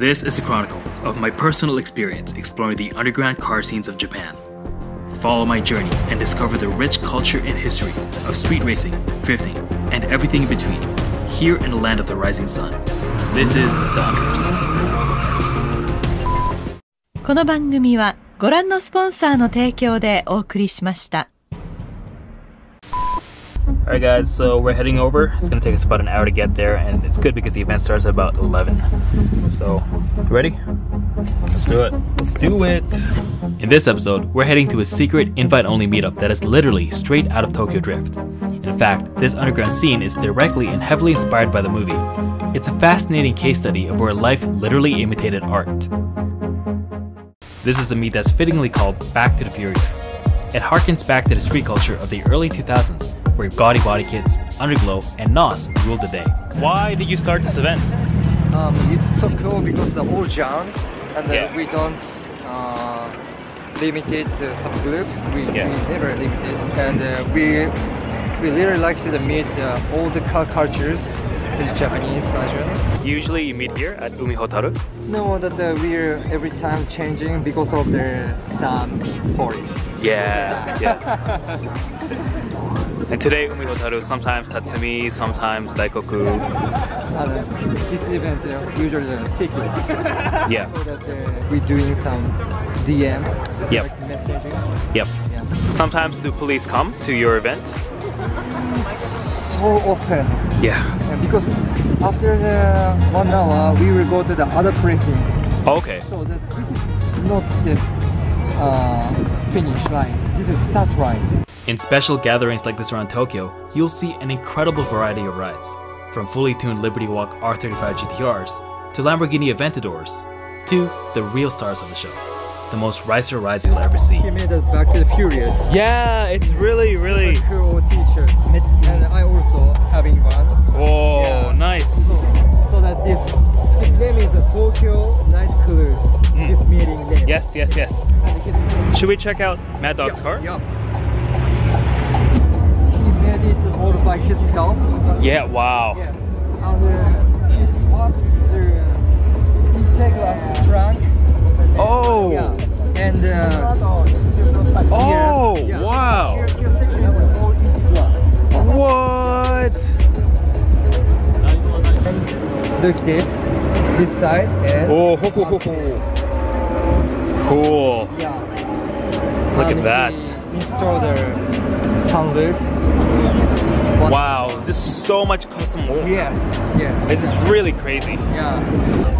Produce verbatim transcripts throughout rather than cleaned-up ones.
This is a chronicle of my personal experience exploring the underground car scenes of Japan. Follow my journey and discover the rich culture and history of street racing, drifting, and everything in between, here in the land of the rising sun. This is The Hunters. この番組はご覧のスポンサーの提供でお送りしました。 Alright guys, so we're heading over. It's gonna take us about an hour to get there, and it's good because the event starts at about eleven. So, you ready? Let's do it. Let's do it! In this episode, we're heading to a secret invite-only meetup that is literally straight out of Tokyo Drift. In fact, this underground scene is directly and heavily inspired by the movie. It's a fascinating case study of where life literally imitated art. This is a meet that's fittingly called Back to the Furious. It harkens back to the street culture of the early two thousands, where Gaudy Body Kids, Underglow, and N O S ruled the day. Why did you start this event? Um, it's so cool because the whole genre, and uh, yeah. we don't uh, limit it to some groups. We, yeah. we never limit it, and uh, we we really like to meet uh, all the car cultures in the Japanese version. Usually, you meet here at Umihotaru. No, that uh, we're every time changing because of the some forests. Yeah, yeah. And today, Umihotaru, sometimes Tatsumi, sometimes Daikoku. Uh, this event uh, usually is uh, secret. Yeah. So that uh, we're doing some D M, yep. direct messaging. Yep. Yeah. Sometimes do police come to your event? So often. Yeah. Uh, because after the one hour, we will go to the other precinct. Okay. So that this is not the uh, finish line. This is start line. In special gatherings like this around Tokyo, you'll see an incredible variety of rides, from fully tuned Liberty Walk R thirty-five G T Rs, to Lamborghini Aventadors, to the real stars of the show, the most ricer rides you'll ever see. He made us Back to the Furious. Yeah, it's really, really super cool t-shirt, and I also having one. Oh, yeah. Nice. So, so that this, his name is the Tokyo Night Cruise. Mm. This meeting name. Yes, yes, yes. And his... Should we check out Mad Dog's yeah, car? Yeah. It all by himself. Yeah, wow. Yes. And uh, he swapped the Integra's trunk. Oh! Yeah. And uh, oh, yeah. Yeah. Wow! What? Look this, this side and... Oh, ho, ho, ho, ho. Cool. Yeah. Look and at that. Install the sunroof. Wow, there's so much custom work. Yes, yes. This is really crazy. Yeah.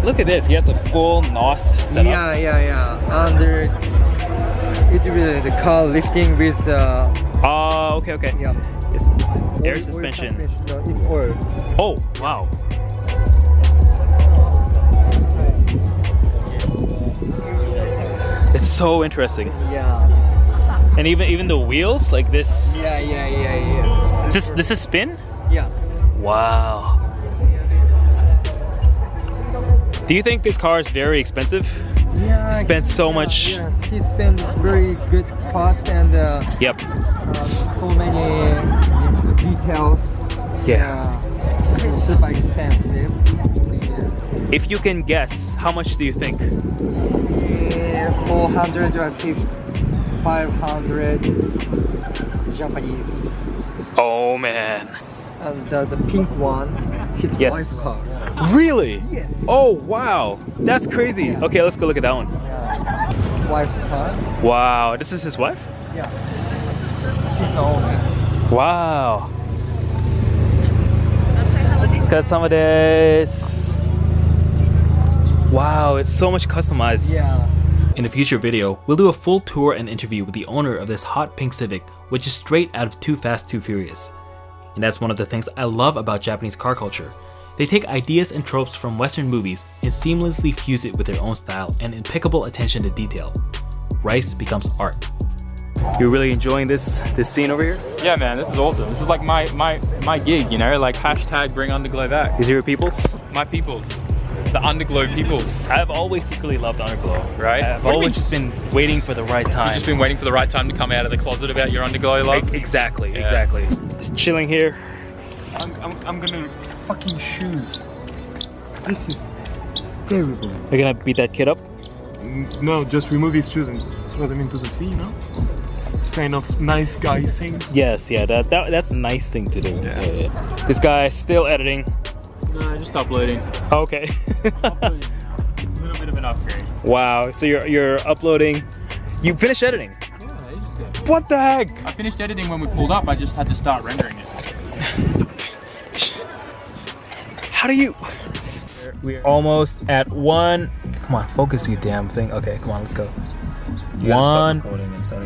Look at this, he has a full N O S setup. Yeah, yeah, yeah. And uh, it's really the car lifting with... Oh, uh, uh, okay, okay. Yeah. It's air oil, suspension. Oil suspension. No, it's oil. Oh, wow. It's so interesting. Yeah. And even even the wheels like this. Yeah, yeah, yeah, yeah. Is this this is spin? Yeah. Wow. Do you think this car is very expensive? Yeah. He spent so yeah, much. Yes, he spent very good parts and. Uh, yep. Uh, so many details. Yeah. Uh, it's super expensive. Yeah. If you can guess, how much do you think? Yeah, four hundred or fifty. five hundred Japanese. Oh man. And uh, the pink one, his yes. wife's car. Yeah. Really? Yes. Oh wow. That's crazy. Yeah. Okay, let's go look at that one. Yeah. Wife's car. Wow, this is his wife? Yeah. She's the owner. Wow. Otsukaresama desu. Wow, it's so much customized. Yeah. In a future video, we'll do a full tour and interview with the owner of this hot pink Civic, which is straight out of Too Fast, Too Furious. And that's one of the things I love about Japanese car culture. They take ideas and tropes from Western movies and seamlessly fuse it with their own style and impeccable attention to detail. Rice becomes art. You're really enjoying this this scene over here? Yeah man, this is awesome. This is like my my, my gig, you know, like hashtag Bring On The Glowback. Is your peoples? My peoples. The Underglow peoples. I've always secretly loved Underglow, right? I've what always just been waiting for the right time. You've just been waiting for the right time to come out of the closet about your Underglow love? Exactly, yeah. exactly. Just chilling here. I'm, I'm, I'm gonna... Fucking shoes. This is terrible. You're gonna beat that kid up? No, just remove his shoes and throw them into the sea, you know? It's kind of nice guy thing. Yes, yeah, that, that that's a nice thing to do. Yeah. Yeah, yeah. This guy still editing. No, just uploading. Okay. Uploading. A little bit of an upgrade. Wow, so you're, you're uploading. You finished editing? Yeah, I just did. What the heck? I finished editing when we pulled up, I just had to start rendering it. How do you? We're almost at one. Come on, focus you damn thing. Okay, come on, let's go. You one.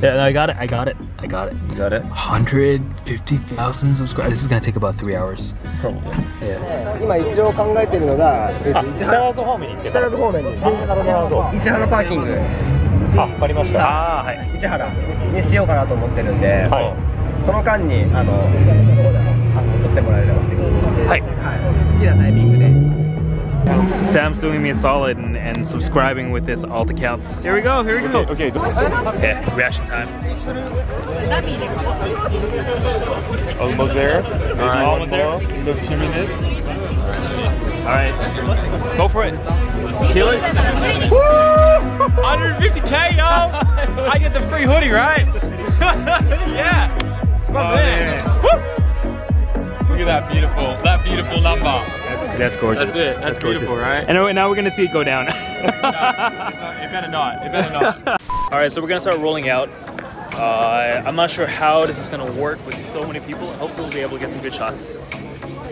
Yeah, no, I got it. I got it. I got it. You got it. one hundred fifty thousand subscribers. This is gonna take about three hours. Probably. Yeah. Now, I'm thinking about Ichihara. Ichihara parking. Ah, I understood. Ah, yes. Ichihara. I'm thinking about Ichihara. Sam's doing me a solid and, and subscribing with his alt accounts. Here we go, here we go. Okay, okay, okay, reaction time. Almost there. Right. Almost there. Alright, go for it. Kill it. Woo! one hundred fifty K, yo! I get the free hoodie, right? Yeah! Oh, man. Woo! Look at that beautiful, that beautiful number. That's gorgeous. That's it, that's, that's beautiful, gorgeous. Right? And now we're gonna see it go down. No, it better not, it better not. All right, so we're gonna start rolling out. Uh, I'm not sure how this is gonna work with so many people. I hope we'll be able to get some good shots.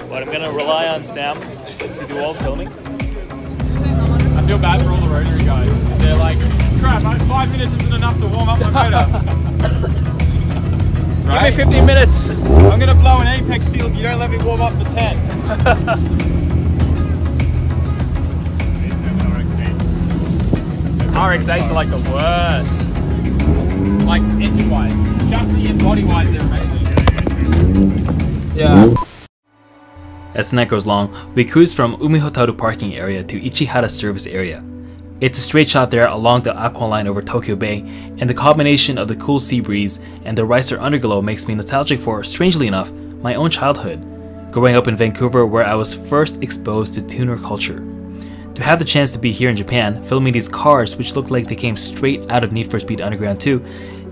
But I'm gonna rely on Sam to do all the filming. I feel bad for all the rotary guys, because they're like, crap, five minutes isn't enough to warm up my motor. Right. Give me fifteen minutes. I'm gonna blow an apex seal if you don't let me warm up for ten. R X eights are like the worst. Like engine wise, chassis and body wise, they're amazing. Yeah. As the night goes long, we cruise from Umihotaru parking area to Ichihara service area. It's a straight shot there along the Aqua Line over Tokyo Bay, and the combination of the cool sea breeze and the ricer underglow makes me nostalgic for, strangely enough, my own childhood, growing up in Vancouver where I was first exposed to tuner culture. To have the chance to be here in Japan, filming these cars which look like they came straight out of Need for Speed Underground two,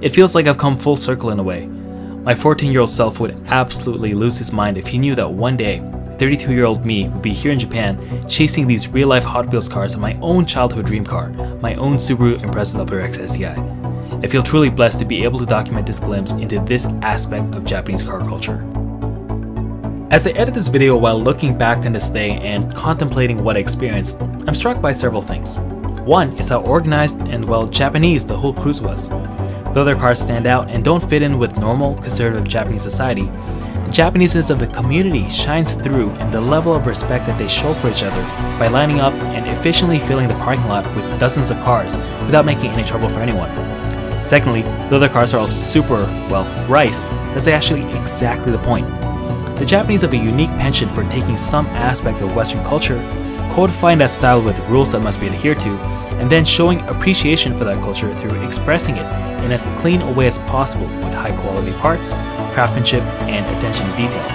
it feels like I've come full circle in a way. My fourteen year old self would absolutely lose his mind if he knew that one day, thirty-two year old me would be here in Japan chasing these real life Hot Wheels cars in my own childhood dream car, my own Subaru Impreza W R X S T I. I feel truly blessed to be able to document this glimpse into this aspect of Japanese car culture. As I edit this video while looking back on this day and contemplating what I experienced, I'm struck by several things. One is how organized and well Japanese the whole cruise was. Though their cars stand out and don't fit in with normal conservative Japanese society, the Japaneseness of the community shines through in the level of respect that they show for each other by lining up and efficiently filling the parking lot with dozens of cars without making any trouble for anyone. Secondly, though their cars are all super, well, rice, that's actually exactly the point. The Japanese have a unique penchant for taking some aspect of Western culture, codifying that style with rules that must be adhered to, and then showing appreciation for that culture through expressing it in as clean a way as possible with high quality parts, craftsmanship, and attention to detail.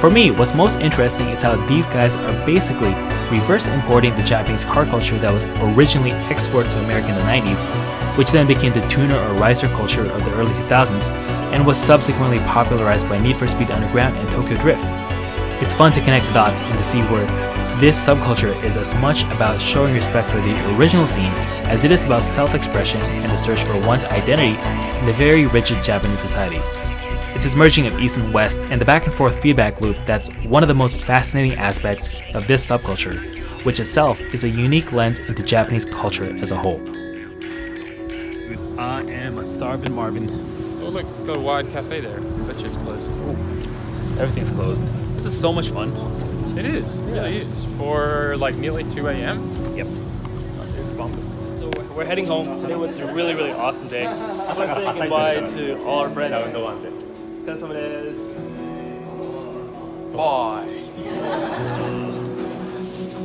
For me, what's most interesting is how these guys are basically reverse importing the Japanese car culture that was originally exported to America in the nineties, which then became the tuner or ricer culture of the early two thousands, and was subsequently popularized by Need for Speed Underground and Tokyo Drift. It's fun to connect the dots and to see where this subculture is as much about showing respect for the original scene as it is about self-expression and the search for one's identity in the very rigid Japanese society. It's this merging of East and West and the back and forth feedback loop that's one of the most fascinating aspects of this subculture, which itself is a unique lens into Japanese culture as a whole. I am a starving Marvin. Oh look, got a Wired Cafe there. That shit's closed. Ooh. Everything's closed. This is so much fun. It is, it really is. For like nearly two A M. Yep. It's bumping. We're heading home. Today was a really, really awesome day. I want to say goodbye to all our friends. Bye.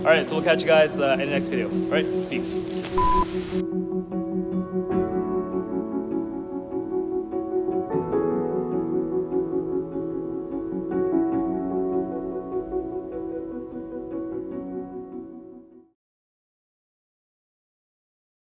Alright, so we'll catch you guys uh, in the next video. Alright, peace.